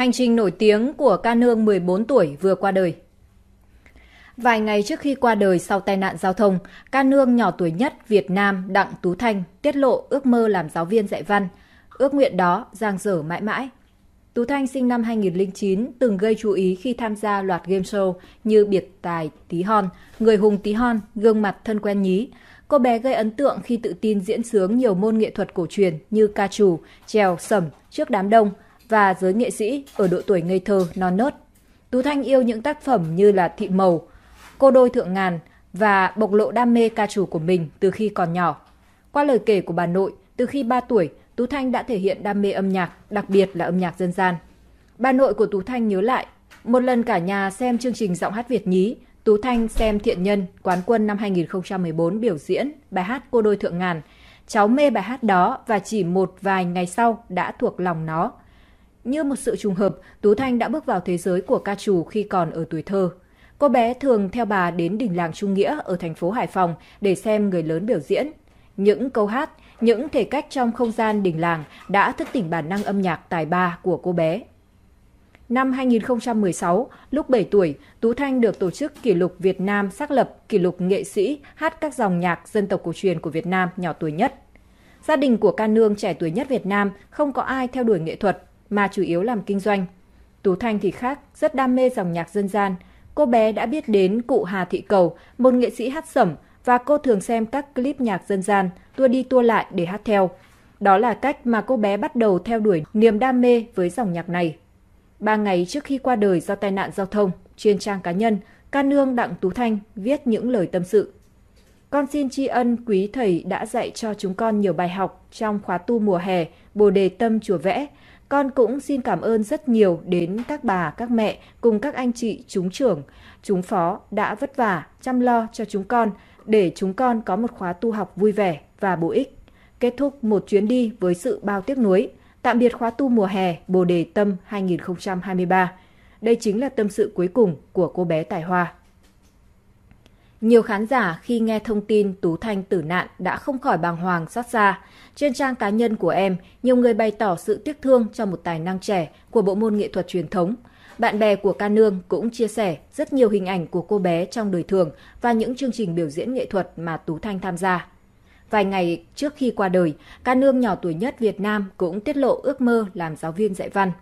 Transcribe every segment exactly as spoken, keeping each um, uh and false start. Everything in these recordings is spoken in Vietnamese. Hành trình nổi tiếng của ca nương mười bốn tuổi vừa qua đời. Vài ngày trước khi qua đời sau tai nạn giao thông, ca nương nhỏ tuổi nhất Việt Nam Đặng Tú Thanh tiết lộ ước mơ làm giáo viên dạy văn. Ước nguyện đó dang dở mãi mãi. Tú Thanh sinh năm hai nghìn không trăm linh chín từng gây chú ý khi tham gia loạt game show như Biệt Tài Tí Hon, Người Hùng tí Hon, Gương Mặt Thân Quen Nhí. Cô bé gây ấn tượng khi tự tin diễn sướng nhiều môn nghệ thuật cổ truyền như ca trù, chèo, sẩm trước đám đông và giới nghệ sĩ ở độ tuổi ngây thơ non nớt. Tú Thanh yêu những tác phẩm như là Thị Màu, Cô Đôi Thượng Ngàn và bộc lộ đam mê ca trù của mình từ khi còn nhỏ. Qua lời kể của bà nội, từ khi ba tuổi, Tú Thanh đã thể hiện đam mê âm nhạc, đặc biệt là âm nhạc dân gian. Bà nội của Tú Thanh nhớ lại, một lần cả nhà xem chương trình Giọng Hát Việt Nhí, Tú Thanh xem Thiện Nhân quán quân năm hai nghìn không trăm mười bốn biểu diễn bài hát Cô Đôi Thượng Ngàn. Cháu mê bài hát đó và chỉ một vài ngày sau đã thuộc lòng nó. Như một sự trùng hợp, Tú Thanh đã bước vào thế giới của ca trù khi còn ở tuổi thơ. Cô bé thường theo bà đến Đình Làng Trung Nghĩa ở thành phố Hải Phòng để xem người lớn biểu diễn. Những câu hát, những thể cách trong không gian đình làng đã thức tỉnh bản năng âm nhạc tài ba của cô bé. Năm hai nghìn không trăm mười sáu, lúc bảy tuổi, Tú Thanh được Tổ chức Kỷ lục Việt Nam xác lập kỷ lục nghệ sĩ hát các dòng nhạc dân tộc cổ truyền của Việt Nam nhỏ tuổi nhất. Gia đình của ca nương trẻ tuổi nhất Việt Nam không có ai theo đuổi nghệ thuật mà chủ yếu làm kinh doanh. Tú Thanh thì khác, rất đam mê dòng nhạc dân gian. Cô bé đã biết đến cụ Hà Thị Cầu, một nghệ sĩ hát sẩm, và cô thường xem các clip nhạc dân gian, tua đi tua lại để hát theo. Đó là cách mà cô bé bắt đầu theo đuổi niềm đam mê với dòng nhạc này. Ba ngày trước khi qua đời do tai nạn giao thông, trên trang cá nhân, ca nương Đặng Tú Thanh viết những lời tâm sự. Con xin tri ân quý thầy đã dạy cho chúng con nhiều bài học trong khóa tu mùa hè, Bồ Đề Tâm chùa Vẽ. Con cũng xin cảm ơn rất nhiều đến các bà, các mẹ cùng các anh chị, chúng trưởng, chúng phó đã vất vả, chăm lo cho chúng con để chúng con có một khóa tu học vui vẻ và bổ ích. Kết thúc một chuyến đi với sự bao tiếc nuối. Tạm biệt khóa tu mùa hè Bồ Đề Tâm hai nghìn không trăm hai mươi ba. Đây chính là tâm sự cuối cùng của cô bé tài hoa. Nhiều khán giả khi nghe thông tin Tú Thanh tử nạn đã không khỏi bàng hoàng xót xa. Trên trang cá nhân của em, nhiều người bày tỏ sự tiếc thương cho một tài năng trẻ của bộ môn nghệ thuật truyền thống. Bạn bè của ca nương cũng chia sẻ rất nhiều hình ảnh của cô bé trong đời thường và những chương trình biểu diễn nghệ thuật mà Tú Thanh tham gia. Vài ngày trước khi qua đời, ca nương nhỏ tuổi nhất Việt Nam cũng tiết lộ ước mơ làm giáo viên dạy văn.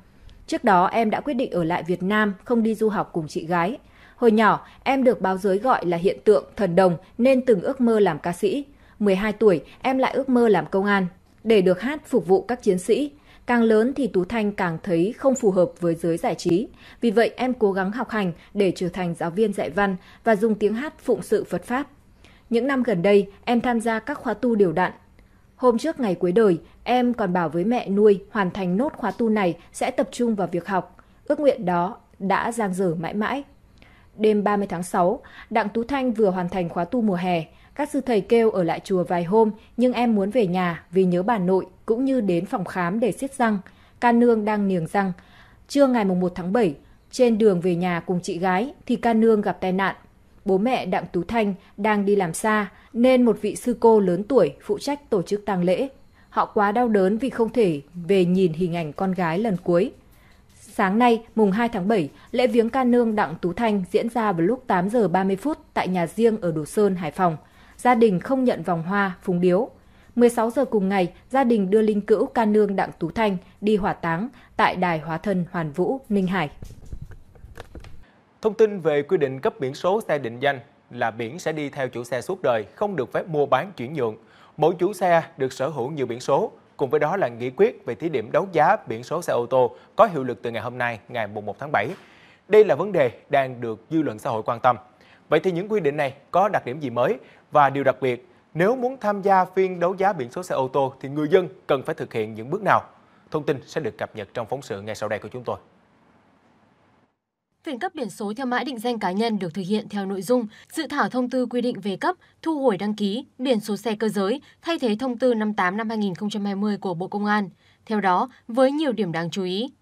Trước đó em đã quyết định ở lại Việt Nam, không đi du học cùng chị gái. Hồi nhỏ, em được báo giới gọi là hiện tượng thần đồng nên từng ước mơ làm ca sĩ. mười hai tuổi, em lại ước mơ làm công an, để được hát phục vụ các chiến sĩ. Càng lớn thì Tú Thanh càng thấy không phù hợp với giới giải trí. Vì vậy, em cố gắng học hành để trở thành giáo viên dạy văn và dùng tiếng hát phụng sự Phật Pháp. Những năm gần đây, em tham gia các khóa tu đều đặn. Hôm trước ngày cuối đời, em còn bảo với mẹ nuôi hoàn thành nốt khóa tu này sẽ tập trung vào việc học. Ước nguyện đó đã dang dở mãi mãi. Đêm ba mươi tháng sáu, Đặng Tú Thanh vừa hoàn thành khóa tu mùa hè. Các sư thầy kêu ở lại chùa vài hôm, nhưng em muốn về nhà vì nhớ bà nội, cũng như đến phòng khám để siết răng. Ca nương đang niềng răng. Trưa ngày một tháng bảy, trên đường về nhà cùng chị gái, thì ca nương gặp tai nạn. Bố mẹ Đặng Tú Thanh đang đi làm xa, nên một vị sư cô lớn tuổi phụ trách tổ chức tang lễ. Họ quá đau đớn vì không thể về nhìn hình ảnh con gái lần cuối. Sáng nay, mùng hai tháng bảy, lễ viếng ca nương Đặng Tú Thanh diễn ra vào lúc tám giờ ba mươi phút tại nhà riêng ở Đồ Sơn, Hải Phòng. Gia đình không nhận vòng hoa, phúng điếu. mười sáu giờ cùng ngày, gia đình đưa linh cữu ca nương Đặng Tú Thanh đi hỏa táng tại Đài Hóa Thân Hoàn Vũ, Ninh Hải. Thông tin về quy định cấp biển số xe định danh là biển sẽ đi theo chủ xe suốt đời, không được phép mua bán chuyển nhượng. Mỗi chủ xe được sở hữu nhiều biển số. Cùng với đó là nghị quyết về thí điểm đấu giá biển số xe ô tô có hiệu lực từ ngày hôm nay, ngày mùng một tháng bảy. Đây là vấn đề đang được dư luận xã hội quan tâm. Vậy thì những quy định này có đặc điểm gì mới? Và điều đặc biệt, nếu muốn tham gia phiên đấu giá biển số xe ô tô thì người dân cần phải thực hiện những bước nào? Thông tin sẽ được cập nhật trong phóng sự ngay sau đây của chúng tôi. Phiên cấp biển số theo mã định danh cá nhân được thực hiện theo nội dung dự thảo thông tư quy định về cấp, thu hồi đăng ký biển số xe cơ giới, thay thế thông tư năm mươi tám năm hai nghìn không trăm hai mươi của Bộ Công an. Theo đó, với nhiều điểm đáng chú ý.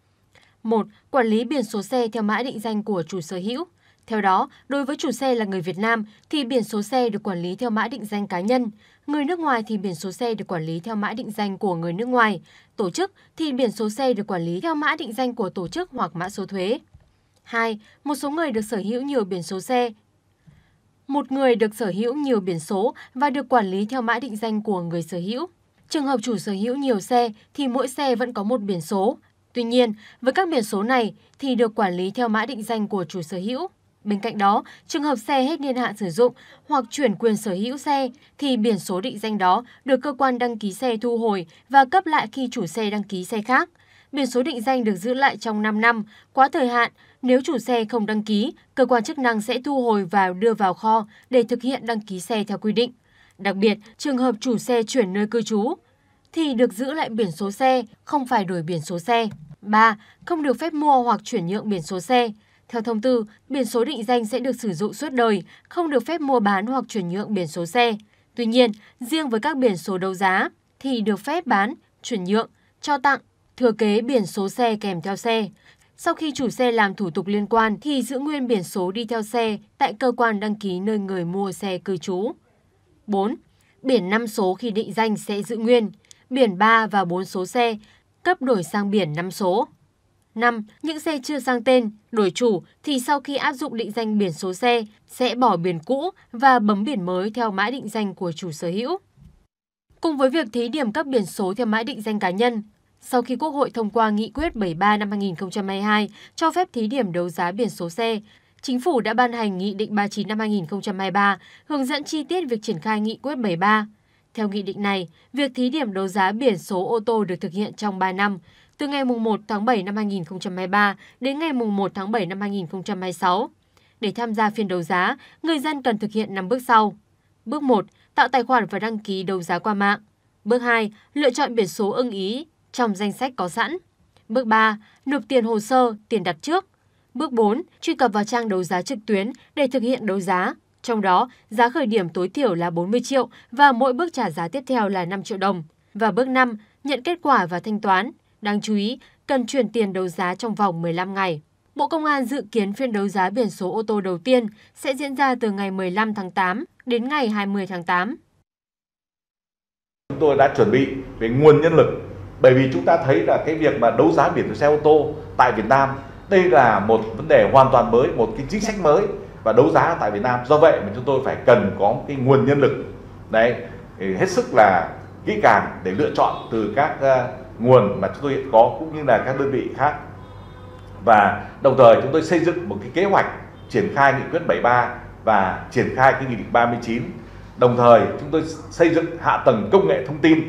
một. Quản lý biển số xe theo mã định danh của chủ sở hữu. Theo đó, đối với chủ xe là người Việt Nam thì biển số xe được quản lý theo mã định danh cá nhân, người nước ngoài thì biển số xe được quản lý theo mã định danh của người nước ngoài, tổ chức thì biển số xe được quản lý theo mã định danh của tổ chức hoặc mã số thuế. hai. Một số người được sở hữu nhiều biển số xe. Một người được sở hữu nhiều biển số và được quản lý theo mã định danh của người sở hữu. Trường hợp chủ sở hữu nhiều xe thì mỗi xe vẫn có một biển số. Tuy nhiên, với các biển số này thì được quản lý theo mã định danh của chủ sở hữu. Bên cạnh đó, trường hợp xe hết niên hạn sử dụng hoặc chuyển quyền sở hữu xe thì biển số định danh đó được cơ quan đăng ký xe thu hồi và cấp lại khi chủ xe đăng ký xe khác. Biển số định danh được giữ lại trong năm năm, quá thời hạn, nếu chủ xe không đăng ký, cơ quan chức năng sẽ thu hồi và đưa vào kho để thực hiện đăng ký xe theo quy định. Đặc biệt, trường hợp chủ xe chuyển nơi cư trú thì được giữ lại biển số xe, không phải đổi biển số xe. ba. Không được phép mua hoặc chuyển nhượng biển số xe. Theo thông tư, biển số định danh sẽ được sử dụng suốt đời, không được phép mua bán hoặc chuyển nhượng biển số xe. Tuy nhiên, riêng với các biển số đấu giá thì được phép bán, chuyển nhượng, cho tặng, thừa kế biển số xe kèm theo xe. Sau khi chủ xe làm thủ tục liên quan thì giữ nguyên biển số đi theo xe tại cơ quan đăng ký nơi người mua xe cư trú. bốn. Biển năm số khi định danh sẽ giữ nguyên, biển ba và bốn số xe cấp đổi sang biển năm số. năm. Những xe chưa sang tên, đổi chủ thì sau khi áp dụng định danh biển số xe sẽ bỏ biển cũ và bấm biển mới theo mã định danh của chủ sở hữu. Cùng với việc thí điểm cấp biển số theo mã định danh cá nhân, sau khi Quốc hội thông qua Nghị quyết bảy mươi ba năm hai nghìn không trăm hai mươi hai cho phép thí điểm đấu giá biển số xe, Chính phủ đã ban hành Nghị định ba mươi chín năm hai nghìn không trăm hai mươi ba hướng dẫn chi tiết việc triển khai Nghị quyết bảy mươi ba. Theo nghị định này, việc thí điểm đấu giá biển số ô tô được thực hiện trong ba năm, từ ngày mùng một tháng bảy năm hai nghìn không trăm hai mươi ba đến ngày mùng một tháng bảy năm hai nghìn không trăm hai mươi sáu. Để tham gia phiên đấu giá, người dân cần thực hiện năm bước sau. Bước một. Tạo tài khoản và đăng ký đấu giá qua mạng. Bước hai. Lựa chọn biển số ưng ý trong danh sách có sẵn. Bước ba. Nộp tiền hồ sơ, tiền đặt trước. Bước bốn. Truy cập vào trang đấu giá trực tuyến để thực hiện đấu giá. Trong đó, giá khởi điểm tối thiểu là bốn mươi triệu và mỗi bước trả giá tiếp theo là năm triệu đồng. Và bước năm. Nhận kết quả và thanh toán. Đáng chú ý, cần chuyển tiền đấu giá trong vòng mười lăm ngày. Bộ Công an dự kiến phiên đấu giá biển số ô tô đầu tiên sẽ diễn ra từ ngày mười lăm tháng tám đến ngày hai mươi tháng tám. Chúng tôi đã chuẩn bị về nguồn nhân lực, bởi vì chúng ta thấy là cái việc mà đấu giá biển số xe ô tô tại Việt Nam, đây là một vấn đề hoàn toàn mới, một cái chính sách mới và đấu giá tại Việt Nam. Do vậy mà chúng tôi phải cần có cái nguồn nhân lực đấy hết sức là kỹ càng để lựa chọn từ các nguồn mà chúng tôi hiện có cũng như là các đơn vị khác, và đồng thời chúng tôi xây dựng một cái kế hoạch triển khai Nghị quyết bảy mươi ba và triển khai cái Nghị định ba mươi chín. Đồng thời chúng tôi xây dựng hạ tầng công nghệ thông tin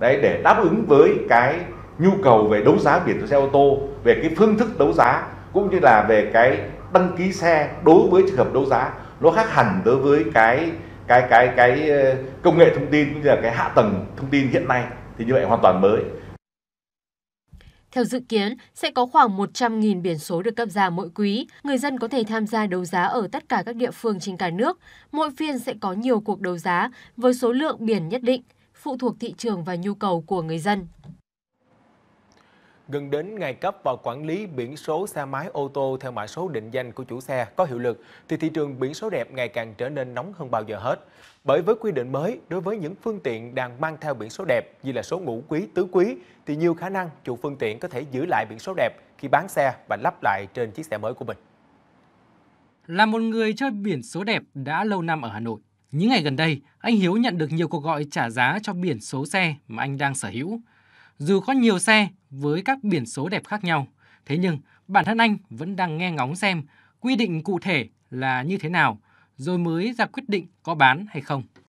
đấy để đáp ứng với cái nhu cầu về đấu giá biển số xe ô tô, về cái phương thức đấu giá cũng như là về cái đăng ký xe đối với trường hợp đấu giá, nó khác hẳn đối với cái cái cái cái công nghệ thông tin cũng như là cái hạ tầng thông tin hiện nay, thì như vậy hoàn toàn mới. Theo dự kiến, sẽ có khoảng một trăm nghìn biển số được cấp ra mỗi quý. Người dân có thể tham gia đấu giá ở tất cả các địa phương trên cả nước. Mỗi phiên sẽ có nhiều cuộc đấu giá với số lượng biển nhất định, phụ thuộc thị trường và nhu cầu của người dân. Gần đến ngày cấp và quản lý biển số xe máy ô tô theo mã số định danh của chủ xe có hiệu lực, thì thị trường biển số đẹp ngày càng trở nên nóng hơn bao giờ hết. Bởi với quy định mới, đối với những phương tiện đang mang theo biển số đẹp như là số ngũ quý, tứ quý, thì nhiều khả năng chủ phương tiện có thể giữ lại biển số đẹp khi bán xe và lắp lại trên chiếc xe mới của mình. Là một người chơi biển số đẹp đã lâu năm ở Hà Nội, những ngày gần đây, anh Hiếu nhận được nhiều cuộc gọi trả giá cho biển số xe mà anh đang sở hữu. Dù có nhiều xe với các biển số đẹp khác nhau, thế nhưng bản thân anh vẫn đang nghe ngóng xem quy định cụ thể là như thế nào, rồi mới ra quyết định có bán hay không.